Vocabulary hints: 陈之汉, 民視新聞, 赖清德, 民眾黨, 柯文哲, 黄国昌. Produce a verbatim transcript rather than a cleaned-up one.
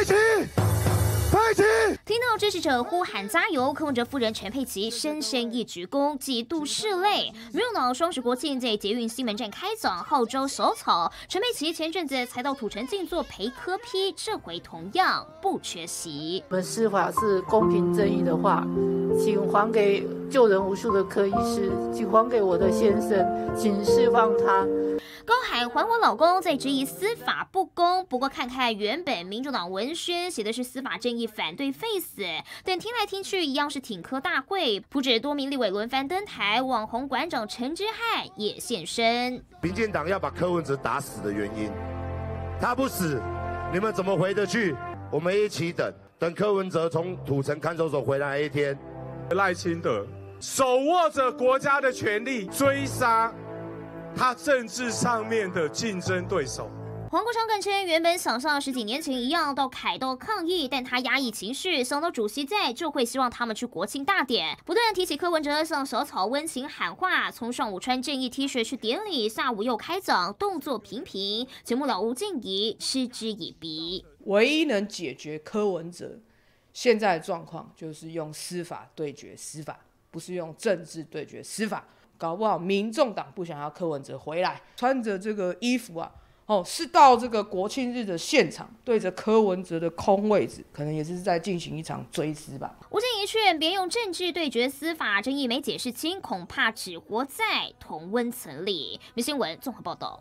佩奇，佩奇！听到支持者呼喊加油，控制夫人陈佩琪深深一鞠躬，几度拭泪。没想到双十国庆在捷运西门站开奖，号召小草。陈佩琪前阵子才到土城静坐陪柯 P， 这回同样不缺席。我们司法是公平正义的话，请还给救人无数的柯医师，请还给我的先生，请释放他。 高喊“还我老公”，在质疑司法不公。不过看看原本民主党文宣写的是司法正义反对废死，但听来听去一样是挺柯大会。不止多名立委轮番登台，网红馆长陈之汉也现身。民进党要把柯文哲打死的原因，他不死，你们怎么回得去？我们一起等，等柯文哲从土城看守所回来一天。赖清德手握着国家的权力，追杀 他政治上面的竞争对手。 黄国昌更称，原本想像十几年前一样到凯道抗议，但他压抑情绪，想到主席在，就会希望他们去国庆大典。不断提起柯文哲向小草温情喊话，从上午穿正义 T 恤去典礼，下午又开讲，动作频频。节目老吴静怡嗤之以鼻。唯一能解决柯文哲现在的状况，就是用司法对决司法，不是用政治对决司法。 搞不好民众党不想要柯文哲回来，穿着这个衣服啊，哦，是到这个国庆日的现场，对着柯文哲的空位置，可能也是在进行一场追思吧。吴静怡劝别用政治对决司法，争议没解释清，恐怕只活在同温层里。明新闻综合报道。